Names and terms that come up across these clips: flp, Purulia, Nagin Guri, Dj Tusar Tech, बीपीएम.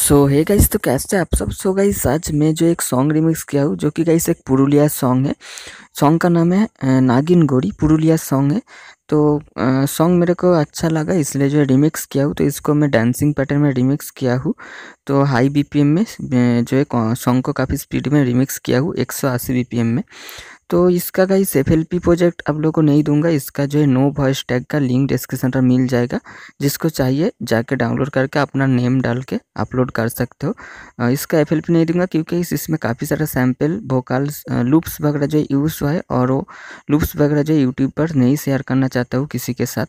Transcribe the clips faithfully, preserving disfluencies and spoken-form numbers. सो hey guys, तो कैसे आप सब। सो गाइस, आज मैं जो एक सॉन्ग रिमिक्स किया हूँ जो कि गाइस एक पुरुलिया सॉन्ग है। सॉन्ग का नाम है नागिन गोरी, पुरुलिया सॉन्ग है। तो सॉन्ग मेरे को अच्छा लगा इसलिए जो रिमिक्स किया हूँ। तो इसको मैं डांसिंग पैटर्न में रिमिक्स किया हूँ। तो हाई बीपीएम में जो है सॉन्ग को काफ़ी स्पीड में रिमिक्स किया हूँ, एक सौ अस्सी बीपीएम में। तो इसका गाइस एफएलपी प्रोजेक्ट आप लोगों को नहीं दूंगा। इसका जो है नो वॉइस टैग का लिंक डिस्क्रिप्शन पर मिल जाएगा। जिसको चाहिए जाके डाउनलोड करके अपना नेम डाल के अपलोड कर सकते हो। इसका एफएलपी नहीं दूंगा क्योंकि इसमें काफ़ी सारा सैम्पल वोकल्स लूप्स वगैरह जो यूज़ हुआ है, और वो लूप्स वगैरह जो यूट्यूब पर नहीं शेयर करना चाहता हूँ किसी के साथ,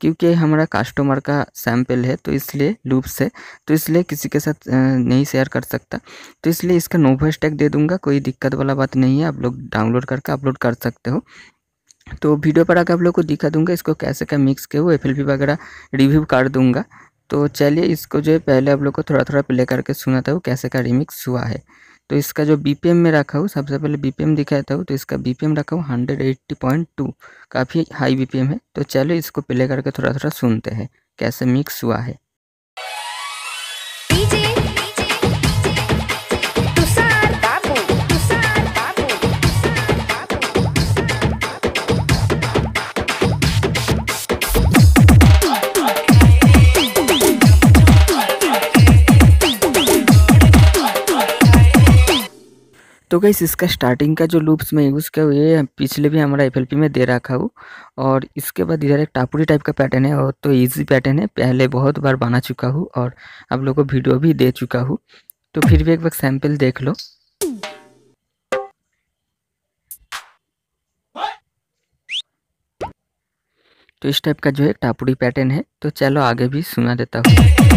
क्योंकि हमारा कस्टमर का सैम्पल है तो इसलिए लूप्स है, तो इसलिए किसी के साथ नहीं शेयर कर सकता। तो इसलिए इसका नो वॉइस टैग दे दूँगा, कोई दिक्कत वाला बात नहीं है। आप लोग डाउनलोड करके अपलोड कर सकते हो। तो वीडियो पर आकर आप लोगों को दिखा दूंगा इसको कैसे क्या मिक्स के वो एफएलपी वगैरह रिव्यू कर दूंगा। तो चलिए इसको जो है पहले आप लोग को थोड़ा थोड़ा प्ले करके सुनाता हूँ कैसे क्या रिमिक्स हुआ है। तो इसका जो बीपीएम में रखा हूँ, सबसे पहले बीपीएम दिखाता हूँ। तो इसका बीपीएम रखा हूँ हंड्रेड एट्टी पॉइंट टू, काफ़ी हाई बीपीएम है। तो चलो इसको प्ले करके थोड़ा थोड़ा सुनते हैं कैसे मिक्स हुआ है। तो गाइस इसका स्टार्टिंग का जो लूप्स में यूज़ किया हुए पिछले भी हमारा एफएलपी में दे रखा हूँ। और इसके बाद इधर एक टापुरी टाइप का पैटर्न है, और तो इजी पैटर्न है, पहले बहुत बार बना चुका हूँ और आप लोगों को वीडियो भी दे चुका हूँ। तो फिर भी एक बार सैंपल देख लो। तो इस टाइप का जो है टापुरी पैटर्न है। तो चलो आगे भी सुना देता हूँ।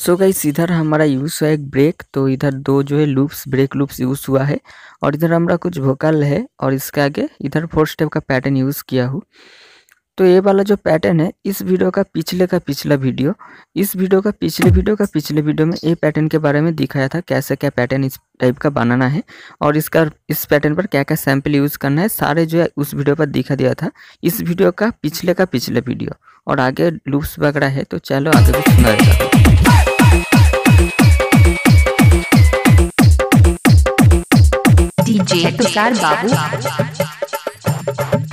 सो गाइस इधर हमारा यूज़ हुआ एक ब्रेक। तो इधर दो जो है लूप्स ब्रेक लूप्स यूज़ हुआ है, और इधर हमारा कुछ वोकल है, और इसके आगे इधर फोर स्टेप का पैटर्न यूज़ किया हूँ। तो ये वाला जो पैटर्न है इस वीडियो का पिछले का पिछला वीडियो इस वीडियो का पिछले वीडियो का पिछले वीडियो में ये पैटर्न के बारे में दिखाया था कैसे क्या पैटर्न इस टाइप का बनाना है, और इसका इस पैटर्न पर क्या क्या सैंपल यूज़ करना है, सारे जो है उस वीडियो पर दिखा दिया था। इस वीडियो का पिछले का पिछले वीडियो और आगे लूप्स वगैरह है। तो चलो आगे भी सुना जाता है। डीजे तुषार बाबू तुषार बाबू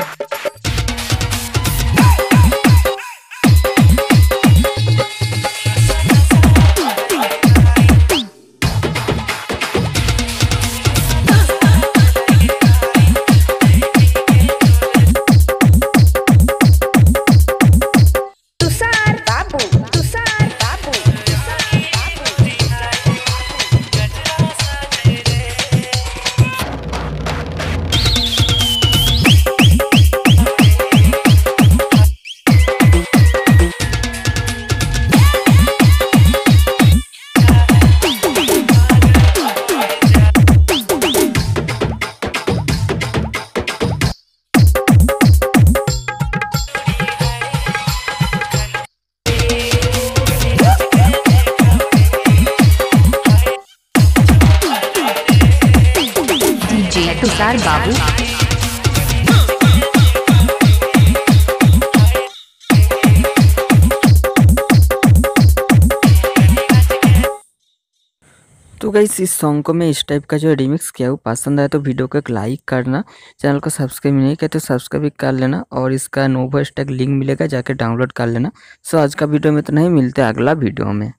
तो गाइस इस सॉन्ग को मैं इस टाइप का जो रिमिक्स किया हूँ। पसंद आया तो वीडियो को एक लाइक करना, चैनल को सब्सक्राइब नहीं किया तो सब्सक्राइब कर लेना, और इसका नो वॉइस टैग लिंक मिलेगा जाके डाउनलोड कर लेना। सो आज का वीडियो में तो नहीं, मिलते अगला वीडियो में।